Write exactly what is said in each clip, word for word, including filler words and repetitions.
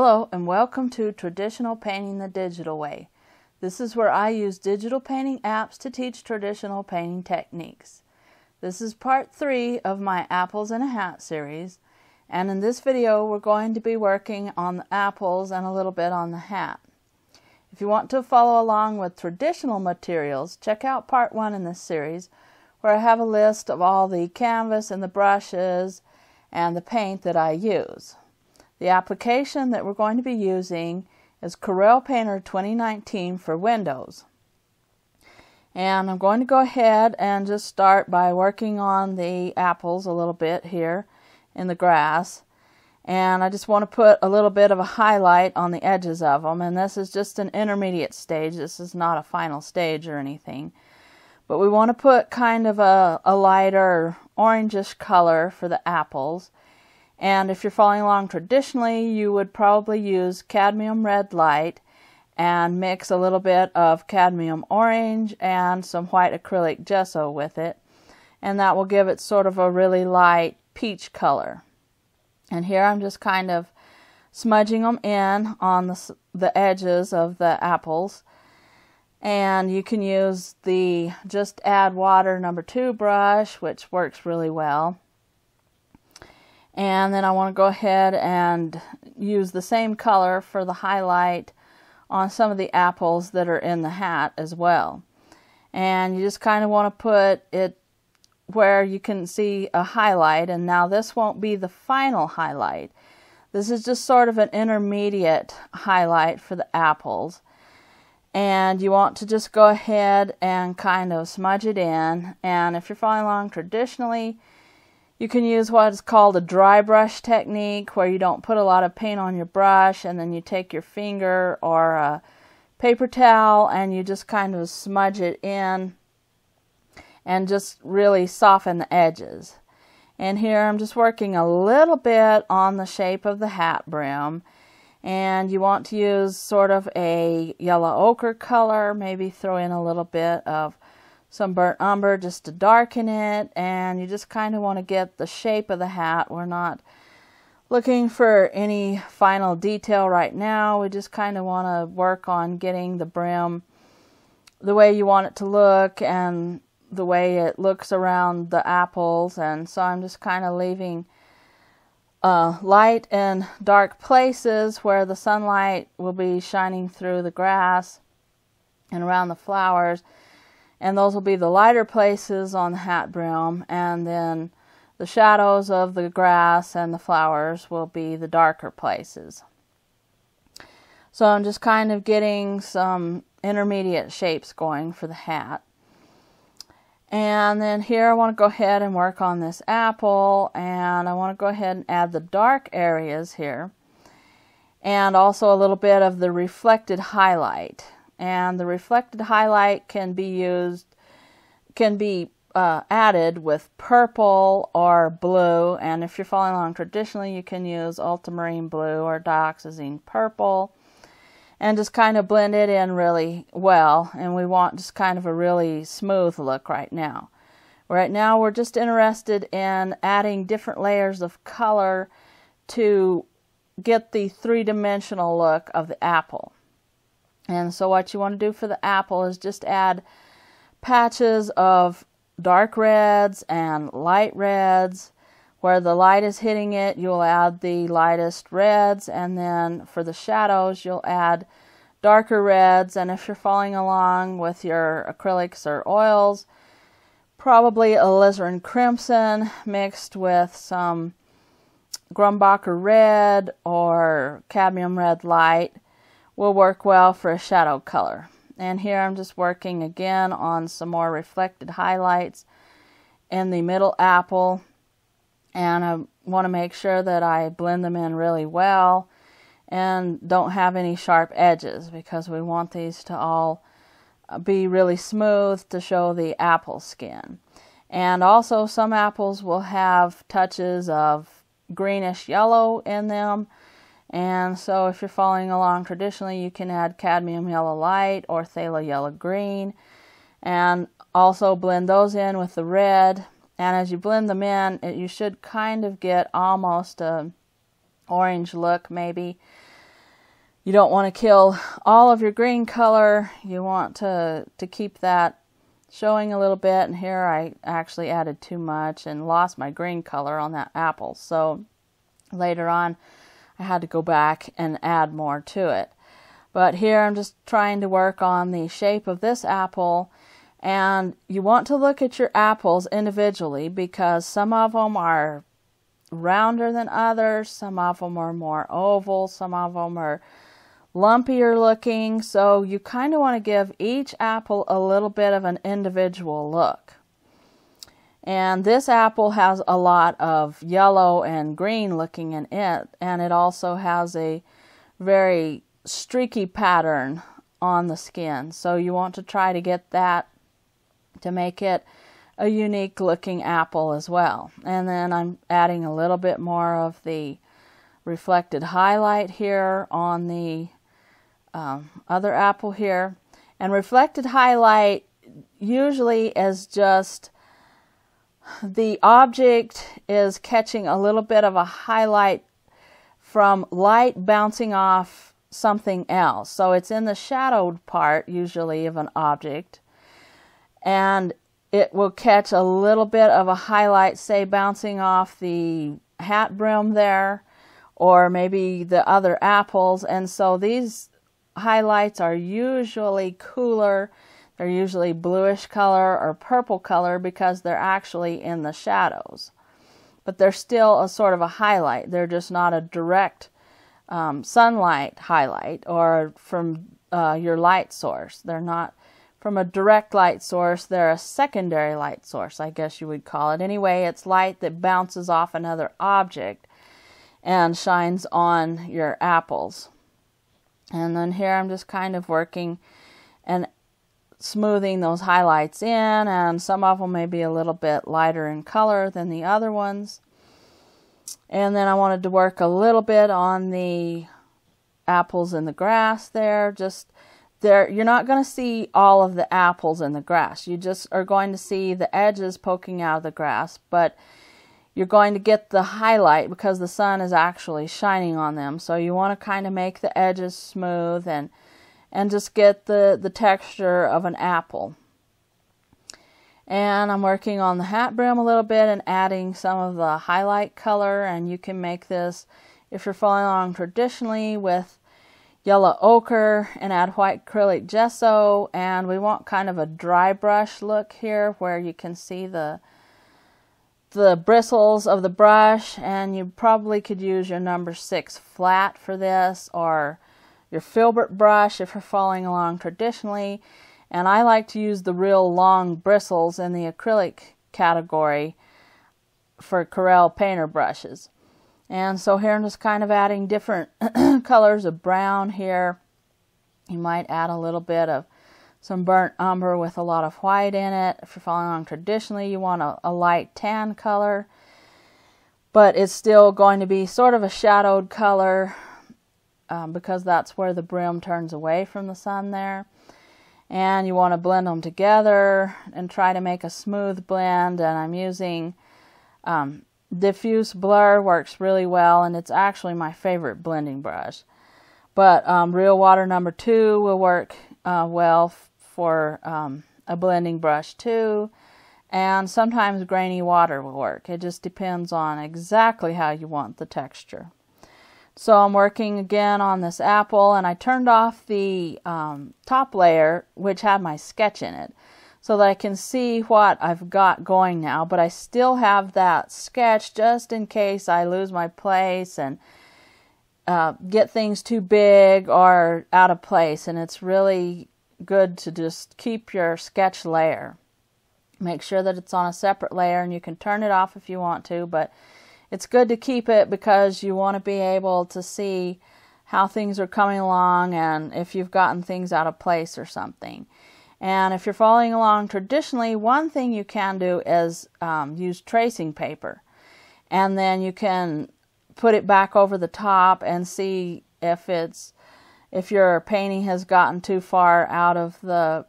Hello and welcome to Traditional Painting the Digital Way. This is where I use digital painting apps to teach traditional painting techniques. This is part three of my Apples in a Hat series, and in this video we're going to be working on the apples and a little bit on the hat. If you want to follow along with traditional materials, check out part one in this series where I have a list of all the canvas and the brushes and the paint that I use. The application that we're going to be using is Corel Painter twenty nineteen for Windows. And I'm going to go ahead and just start by working on the apples a little bit here in the grass. And I just want to put a little bit of a highlight on the edges of them. And this is just an intermediate stage. This is not a final stage or anything. But we want to put kind of a, a lighter orangish color for the apples. And if you're following along traditionally, you would probably use cadmium red light and mix a little bit of cadmium orange and some white acrylic gesso with it. And that will give it sort of a really light peach color. And here I'm just kind of smudging them in on the, the edges of the apples. And you can use the Just Add Water number two brush, which works really well. And then I want to go ahead and use the same color for the highlight on some of the apples that are in the hat as well. And you just kind of want to put it where you can see a highlight. And now this won't be the final highlight. This is just sort of an intermediate highlight for the apples. And you want to just go ahead and kind of smudge it in. And if you're following along traditionally, you can use what is called a dry brush technique, where you don't put a lot of paint on your brush and then you take your finger or a paper towel and you just kind of smudge it in and just really soften the edges. And here I'm just working a little bit on the shape of the hat brim, and you want to use sort of a yellow ochre color, maybe throw in a little bit of some burnt umber just to darken it, and you just kind of want to get the shape of the hat. We're not looking for any final detail right now. We just kind of want to work on getting the brim the way you want it to look and the way it looks around the apples. And so I'm just kind of leaving uh, light and dark places where the sunlight will be shining through the grass and around the flowers. And those will be the lighter places on the hat brim, and then the shadows of the grass and the flowers will be the darker places. So I'm just kind of getting some intermediate shapes going for the hat. And then here I want to go ahead and work on this apple, and I want to go ahead and add the dark areas here and also a little bit of the reflected highlight. And the reflected highlight can be used, can be uh, added with purple or blue. And if you're following along traditionally, you can use ultramarine blue or dioxazine purple and just kind of blend it in really well. And we want just kind of a really smooth look right now. Right now, we're just interested in adding different layers of color to get the three-dimensional look of the apple. And so what you want to do for the apple is just add patches of dark reds and light reds. Where the light is hitting it, you'll add the lightest reds, and then for the shadows, you'll add darker reds. And if you're following along with your acrylics or oils, probably alizarin crimson mixed with some Grumbacher red or cadmium red light will work well for a shadow color. And here I'm just working again on some more reflected highlights in the middle apple, and I want to make sure that I blend them in really well and don't have any sharp edges, because we want these to all be really smooth to show the apple skin. And also some apples will have touches of greenish yellow in them. And so if you're following along traditionally, you can add cadmium yellow light or phthalo yellow green and also blend those in with the red. And as you blend them in, it, you should kind of get almost an orange look maybe. You don't want to kill all of your green color. You want to, to keep that showing a little bit. And here I actually added too much and lost my green color on that apple. So later on, I had to go back and add more to it. But here I'm just trying to work on the shape of this apple. And you want to look at your apples individually because some of them are rounder than others. Some of them are more oval. Some of them are lumpier looking, so you kind of want to give each apple a little bit of an individual look. And this apple has a lot of yellow and green looking in it, and it also has a very streaky pattern on the skin, so you want to try to get that to make it a unique looking apple as well. And then I'm adding a little bit more of the reflected highlight here on the Um, other apple here. And reflected highlight usually is just the object is catching a little bit of a highlight from light bouncing off something else. So it's in the shadowed part usually of an object, and it will catch a little bit of a highlight, say bouncing off the hat brim there, or maybe the other apples. And so these highlights are usually cooler. They're usually bluish color or purple color because they're actually in the shadows. But they're still a sort of a highlight. They're just not a direct um, sunlight highlight or from uh, your light source. They're not from a direct light source. They're a secondary light source, I guess you would call it. Anyway, it's light that bounces off another object and shines on your apples. And then here I'm just kind of working and smoothing those highlights in, and some of them may be a little bit lighter in color than the other ones. And then I wanted to work a little bit on the apples in the grass there. Just there, you're not going to see all of the apples in the grass. You just are going to see the edges poking out of the grass, but you're going to get the highlight because the sun is actually shining on them. So you want to kind of make the edges smooth and and just get the, the texture of an apple. And I'm working on the hat brim a little bit and adding some of the highlight color. And you can make this, if you're following along traditionally, with yellow ochre and add white acrylic gesso. And we want kind of a dry brush look here where you can see the the bristles of the brush, and you probably could use your number six flat for this or your filbert brush if you're following along traditionally. And I like to use the real long bristles in the acrylic category for Corel Painter brushes. And so here I'm just kind of adding different colors of brown here. You might add a little bit of some burnt umber with a lot of white in it. If you're following along traditionally, you want a, a light tan color, but it's still going to be sort of a shadowed color um, because that's where the brim turns away from the sun there. And you want to blend them together and try to make a smooth blend. And I'm using um, diffuse blur, works really well, and it's actually my favorite blending brush. But um, real water number two will work uh, well for um, a blending brush too, and sometimes grainy water will work. It just depends on exactly how you want the texture. So I'm working again on this apple, and I turned off the um, top layer, which had my sketch in it, so that I can see what I've got going now, but I still have that sketch just in case I lose my place and Uh, get things too big or out of place. And it's really good to just keep your sketch layer. Make sure that it's on a separate layer, and you can turn it off if you want to, but it's good to keep it because you want to be able to see how things are coming along and if you've gotten things out of place or something. And if you're following along traditionally, one thing you can do is um, use tracing paper, and then you can put it back over the top and see if it's if your painting has gotten too far out of the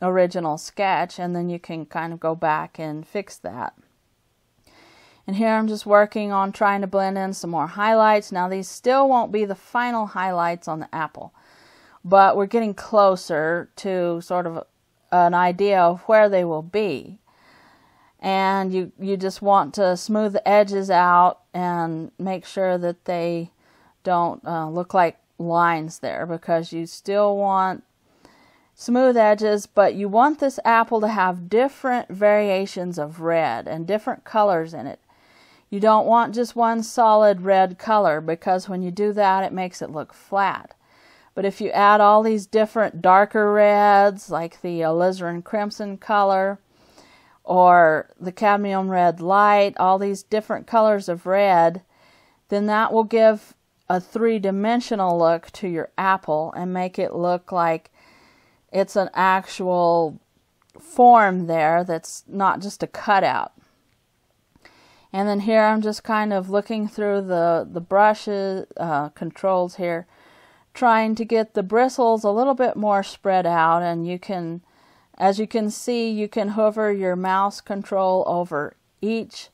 original sketch, and then you can kind of go back and fix that. And here I'm just working on trying to blend in some more highlights. Now these still won't be the final highlights on the apple, but we're getting closer to sort of an idea of where they will be. And you, you just want to smooth the edges out and make sure that they don't uh, look like lines there, because you still want smooth edges, but you want this apple to have different variations of red and different colors in it. You don't want just one solid red color, because when you do that, it makes it look flat. But if you add all these different darker reds, like the alizarin crimson color or the cadmium red light, all these different colors of red, then that will give a three-dimensional look to your apple and make it look like it's an actual form there that's not just a cutout. And then here I'm just kind of looking through the, the brushes, uh, controls here, trying to get the bristles a little bit more spread out. And you can, as you can see, you can hover your mouse control over each,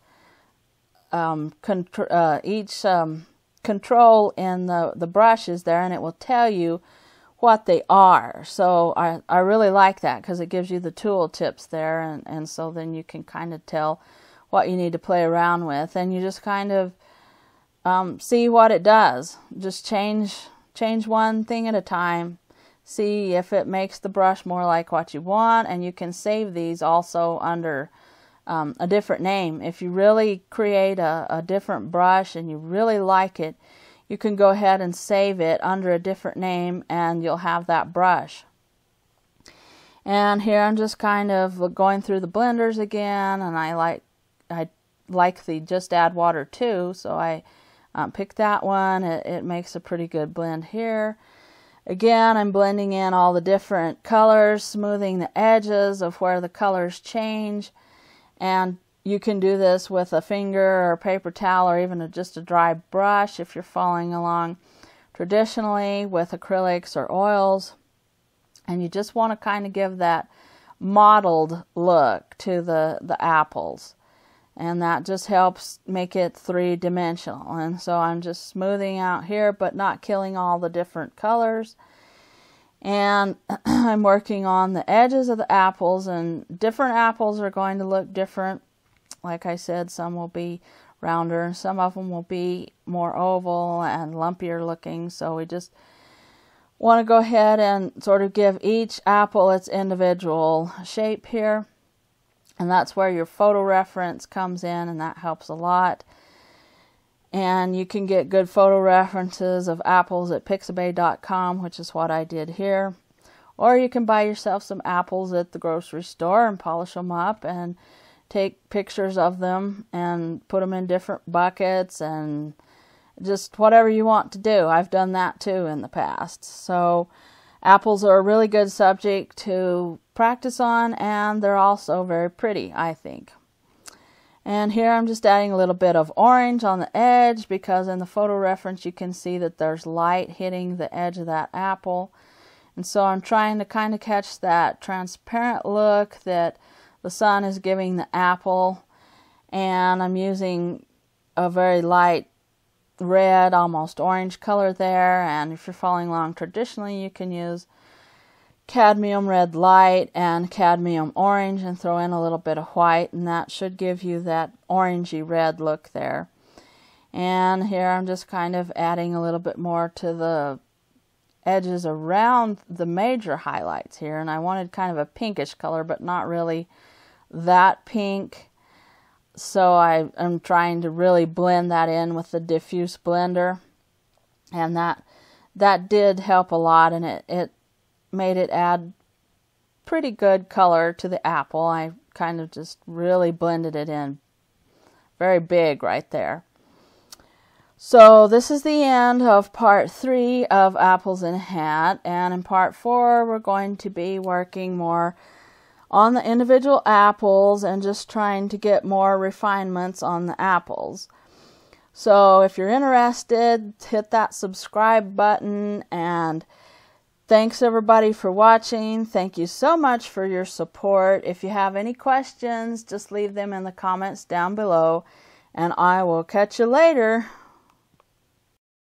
um, contr uh, each um, control in the, the brushes there, and it will tell you what they are. So I, I really like that, because it gives you the tool tips there, and, and so then you can kind of tell what you need to play around with, and you just kind of um, see what it does. Just change change one thing at a time, see if it makes the brush more like what you want. And you can save these also under um, a different name. If you really create a, a different brush and you really like it, you can go ahead and save it under a different name, and you'll have that brush. And here I'm just kind of going through the blenders again, and I like I like the Just Add Water too, so I um, picked that one. It, it makes a pretty good blend here. Again, I'm blending in all the different colors, smoothing the edges of where the colors change, and you can do this with a finger or a paper towel, or even a, just a dry brush if you're following along traditionally with acrylics or oils. And you just want to kind of give that mottled look to the, the apples. And that just helps make it three-dimensional. And so I'm just smoothing out here, but not killing all the different colors. And I'm working on the edges of the apples, and different apples are going to look different. Like I said, some will be rounder and some of them will be more oval and lumpier looking. So we just want to go ahead and sort of give each apple its individual shape here. And that's where your photo reference comes in, and that helps a lot. And you can get good photo references of apples at pixabay dot com, which is what I did here. Or you can buy yourself some apples at the grocery store and polish them up and take pictures of them and put them in different buckets and just whatever you want to do. I've done that too in the past. So apples are a really good subject to practice on, and they're also very pretty, I think. And here I'm just adding a little bit of orange on the edge, because in the photo reference you can see that there's light hitting the edge of that apple. And so I'm trying to kind of catch that transparent look that the sun is giving the apple, and I'm using a very light red, almost orange color there. And if you're following along traditionally, you can use cadmium red light and cadmium orange and throw in a little bit of white, and that should give you that orangey red look there. And here I'm just kind of adding a little bit more to the edges around the major highlights here, and I wanted kind of a pinkish color, but not really that pink. So I am trying to really blend that in with the diffuse blender, and that that did help a lot, and it, it made it add pretty good color to the apple. I kind of just really blended it in very big right there. So this is the end of part three of Apples in a Hat, and in part four we're going to be working more on the individual apples and just trying to get more refinements on the apples. So if you're interested, hit that subscribe button, and thanks everybody for watching. Thank you so much for your support. If you have any questions, just leave them in the comments down below. and I will catch you later.